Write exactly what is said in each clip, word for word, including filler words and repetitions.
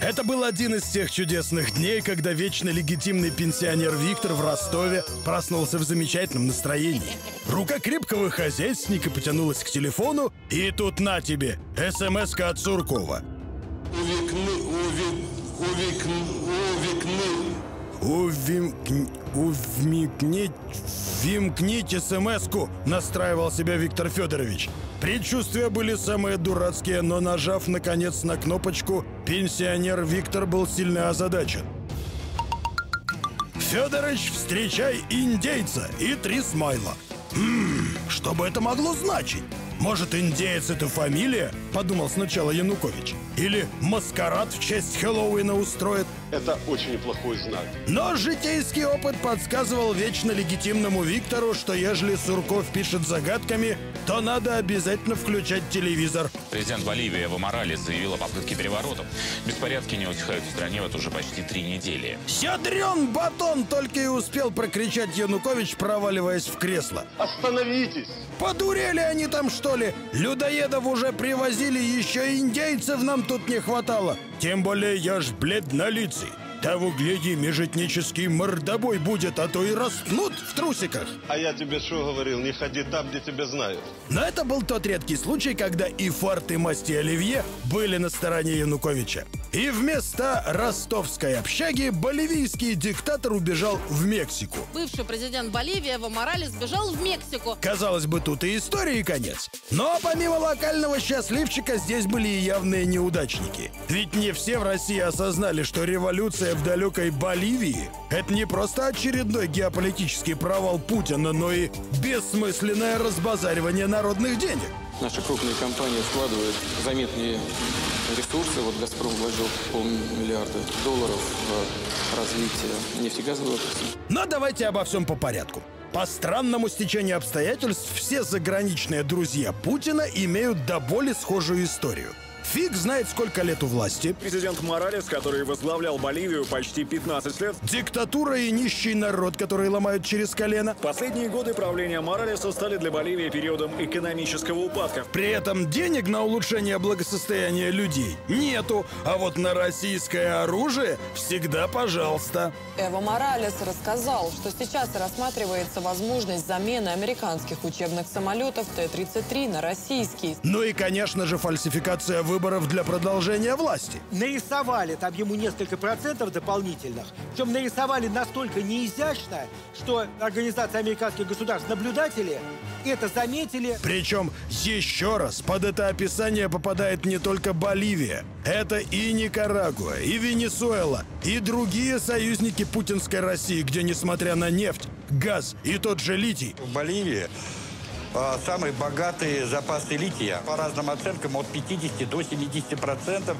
Это был один из тех чудесных дней, когда вечно легитимный пенсионер Виктор в Ростове проснулся в замечательном настроении. Рука крепкого хозяйственника потянулась к телефону, и тут на тебе, смс-ка от Суркова. «Увимкните смс-ку», настраивал себя Виктор Федорович. Предчувствия были самые дурацкие, но, нажав наконец на кнопочку, пенсионер Виктор был сильно озадачен. «Федорович, встречай индейца и три смайла». «Ммм, что бы это могло значить? Может, индеец — это фамилия?» – подумал сначала Янукович. «Или маскарад в честь Хэллоуина устроит?» Это очень неплохой знак. Но житейский опыт подсказывал вечно легитимному Виктору, что ежели Сурков пишет загадками, то надо обязательно включать телевизор. Президент Боливии Эво Моралес заявил о попытке переворотов. Беспорядки не утихают в стране вот уже почти три недели. «Ядрен батон!» — только и успел прокричать Янукович, проваливаясь в кресло. «Остановитесь!» Подурели они там, что ли? Людоедов уже привозили, еще и индейцев нам тут не хватало. Тем более я ж бледнолицый. Того гляди, межэтнический мордобой будет, а то и растнут в трусиках. А я тебе что говорил, не ходи там, где тебя знают. Но это был тот редкий случай, когда и фарт, и масти оливье были на стороне Януковича. И вместо ростовской общаги боливийский диктатор убежал в Мексику. Бывший президент Боливии Эво Моралес бежал в Мексику. Казалось бы, тут и истории конец. Но помимо локального счастливчика здесь были и явные неудачники. Ведь не все в России осознали, что революция в далекой Боливии – это не просто очередной геополитический провал Путина, но и бессмысленное разбазаривание народных денег. Наши крупные компании вкладывают заметные ресурсы. Вот «Газпром» вложил полмиллиарда долларов в развитие нефтегазового отрасли. Но давайте обо всем по порядку. По странному стечению обстоятельств все заграничные друзья Путина имеют до боли схожую историю. Фиг знает, сколько лет у власти. Президент Моралес, который возглавлял Боливию почти пятнадцать лет. Диктатура и нищий народ, который ломают через колено. Последние годы правления Моралеса стали для Боливии периодом экономического упадка. При этом денег на улучшение благосостояния людей нету. А вот на российское оружие всегда пожалуйста. Эво Моралес рассказал, что сейчас рассматривается возможность замены американских учебных самолетов Т тридцать три на российские. Ну и, конечно же, фальсификация выборов. Выборов для продолжения власти. Нарисовали там ему несколько процентов дополнительных, причем нарисовали настолько неизящно, что организация американских государств-наблюдателей это заметили. Причем, еще раз, под это описание попадает не только Боливия. Это и Никарагуа, и Венесуэла, и другие союзники путинской России, где, несмотря на нефть, газ и тот же литий... В Боливии самые богатые запасы лития. По разным оценкам, от пятидесяти до семидесяти процентов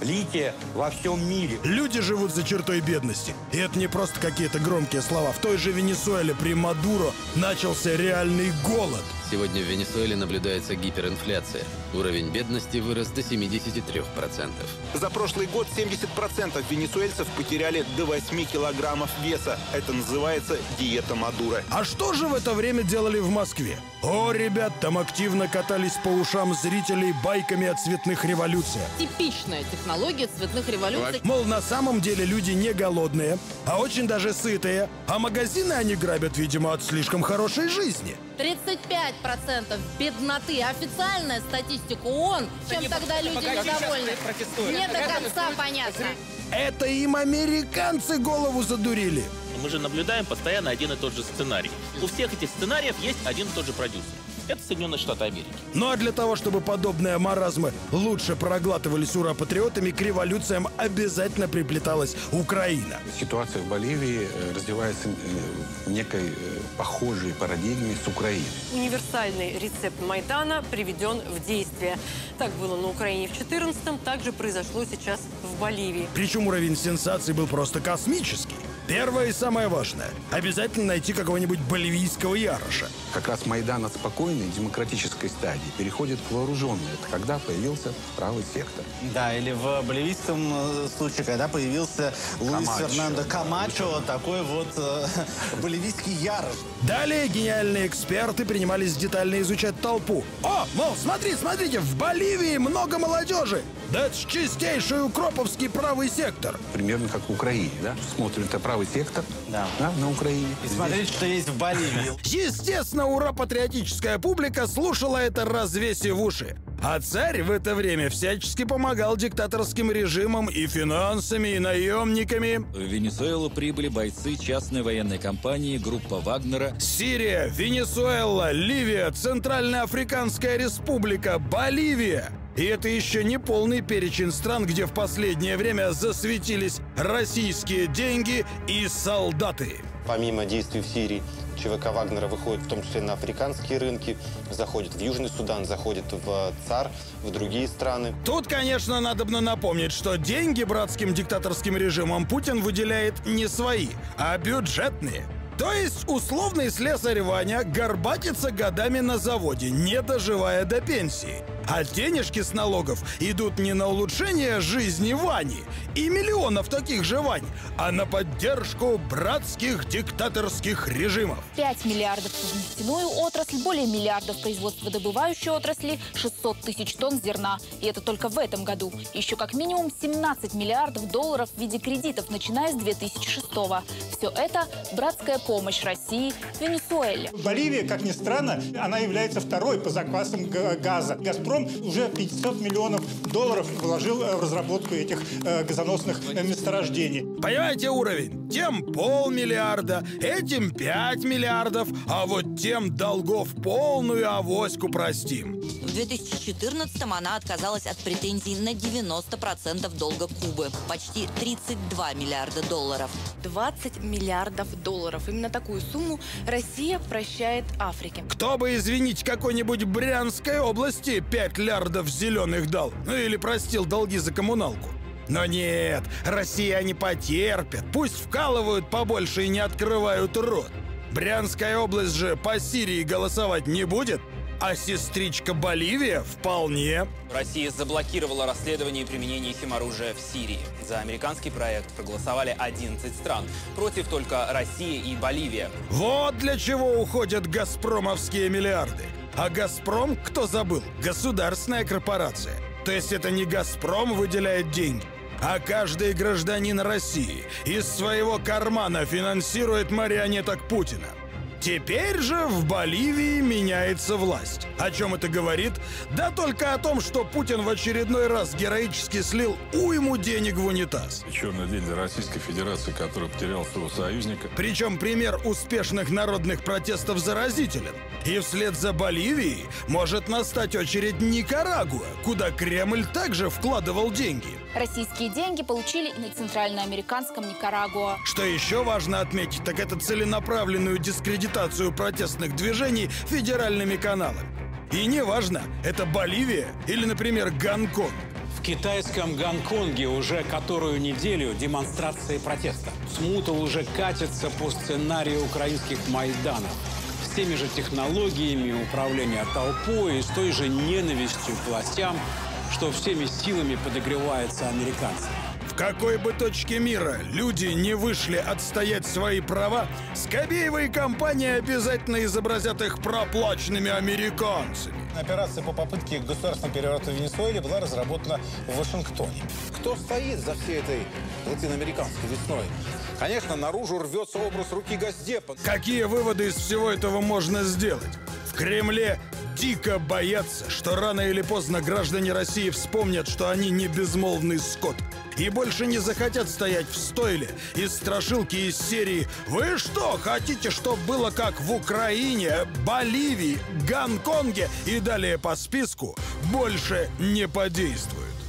лития во всем мире. Люди живут за чертой бедности. И это не просто какие-то громкие слова. В той же Венесуэле при Мадуро начался реальный голод. Сегодня в Венесуэле наблюдается гиперинфляция. Уровень бедности вырос до семидесяти трёх процентов. За прошлый год семьдесят процентов венесуэльцев потеряли до восьми килограммов веса. Это называется диета Мадуро. А что же в это время делали в Москве? О, ребят, там активно катались по ушам зрителей байками о цветных революциях. Типичная технология цветных революций. Мол, на самом деле люди не голодные, а очень даже сытые. А магазины они грабят, видимо, от слишком хорошей жизни. тридцать пять процентов бедноты. Официальная статистика ООН. Чем не тогда не люди недовольны? Не до конца понятно. Это им американцы голову задурили. Мы же наблюдаем постоянно один и тот же сценарий. У всех этих сценариев есть один и тот же продюсер. Это Соединенные Штаты Америки. Ну а для того, чтобы подобные маразмы лучше проглатывались ура-патриотами, к революциям обязательно приплеталась Украина. Ситуация в Боливии развивается в некой похожей парадигме с Украиной. Универсальный рецепт Майдана приведен в действие. Так было на Украине в две тысячи четырнадцатом, так же произошло сейчас в Боливии. Причем уровень сенсаций был просто космический. Первое и самое важное – обязательно найти какого-нибудь боливийского яроша. Как раз Майдан от спокойной демократической стадии переходит к вооруженной. Это когда появился правый сектор. Да, или в боливийском случае, когда появился Луис Фернандо Камачо, такой вот э, боливийский ярош. Далее гениальные эксперты принимались детально изучать толпу. О, мол, смотри, смотрите, в Боливии много молодежи. Да это ж чистейший укроповский правый сектор. Примерно как в Украине, да? Смотрим, это правый сектор, да. Да, на Украине. И смотрели, что есть в Боливии. Естественно, ура-патриотическая публика слушала это, развесив уши. А царь в это время всячески помогал диктаторским режимам и финансами, и наемниками. В Венесуэлу прибыли бойцы частной военной компании «Группа Вагнера». Сирия, Венесуэла, Ливия, Центральноафриканская республика, Боливия. И это еще не полный перечень стран, где в последнее время засветились российские деньги и солдаты. Помимо действий в Сирии, ЧВК Вагнера выходит в том числе на африканские рынки, заходит в Южный Судан, заходит в ЦАР, в другие страны. Тут, конечно, надобно напомнить, что деньги братским диктаторским режимам Путин выделяет не свои, а бюджетные. То есть условный слесарь Ваня горбатится годами на заводе, не доживая до пенсии. А денежки с налогов идут не на улучшение жизни Вани и миллионов таких же Вань, а на поддержку братских диктаторских режимов. пять миллиардов в нефтяную отрасль, более миллиардов производства добывающей отрасли, шестьсот тысяч тонн зерна. И это только в этом году. Еще как минимум семнадцать миллиардов долларов в виде кредитов, начиная с две тысячи шестого. Все это братская помощь России в Венесуэле. Боливия, как ни странно, она является второй по запасам газа. «Газпром» уже пятьсот миллионов долларов вложил в разработку этих э, газоносных месторождений. Понимаете уровень? Тем полмиллиарда, этим пять миллиардов, а вот тем долгов полную авоську простим. В две тысячи четырнадцатом она отказалась от претензий на девяносто процентов долга Кубы. Почти тридцать два миллиарда долларов. двадцать миллиардов долларов. Именно такую сумму Россия прощает Африке. Кто бы, извините, какой-нибудь Брянской области пять лярдов зеленых дал. Ну или простил долги за коммуналку. Но нет, Россия не потерпит. Пусть вкалывают побольше и не открывают рот. Брянская область же по Сирии голосовать не будет. А сестричка Боливия вполне. Россия заблокировала расследование и применение химоружия в Сирии. За американский проект проголосовали одиннадцать стран. Против только Россия и Боливия. Вот для чего уходят газпромовские миллиарды. А «Газпром», кто забыл, государственная корпорация. То есть это не «Газпром» выделяет деньги, а каждый гражданин России из своего кармана финансирует марионеток Путина. Теперь же в Боливии меняется власть. О чем это говорит? Да только о том, что Путин в очередной раз героически слил уйму денег в унитаз. Черный день для Российской Федерации, которая потеряла своего союзника. Причем пример успешных народных протестов заразителен. И вслед за Боливией может настать очередь Никарагуа, куда Кремль также вкладывал деньги. Российские деньги получили и на центральноамериканском Никарагуа. Что еще важно отметить, так это целенаправленную дискредитацию протестных движений федеральными каналами. И неважно, это Боливия или, например, Гонконг. В китайском Гонконге уже которую неделю демонстрации протеста. Смута уже катится по сценарию украинских майданов. С теми же технологиями управления толпой и с той же ненавистью к властям, что всеми силами подогреваются американцы. В какой бы точке мира люди не вышли отстоять свои права, Скабеева и компания обязательно изобразят их проплаченными американцами. Операция по попытке государственного переворота в Венесуэле была разработана в Вашингтоне. Кто стоит за всей этой латиноамериканской весной? Конечно, наружу рвется образ руки Госдепа. Какие выводы из всего этого можно сделать? В Кремле дико боятся, что рано или поздно граждане России вспомнят, что они не безмолвный скот. И больше не захотят стоять в стойле из страшилки из серии «Вы что, хотите, чтобы было как в Украине, Боливии, Гонконге?» и далее по списку больше не подействует.